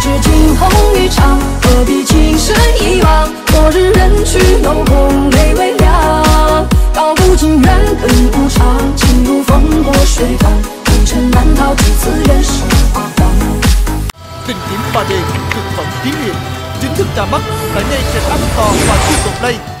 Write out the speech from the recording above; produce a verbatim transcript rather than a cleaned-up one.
知惊鸿一场，何必情深一往？昨日人去楼空泪微凉，道不尽缘本无常，情如风过水光，红尘难逃几次人生彷徨。kinh điển ba D cực phẩm tiếng Việt chính thức ra mắt tại ngay kịch Upstore và Google Play.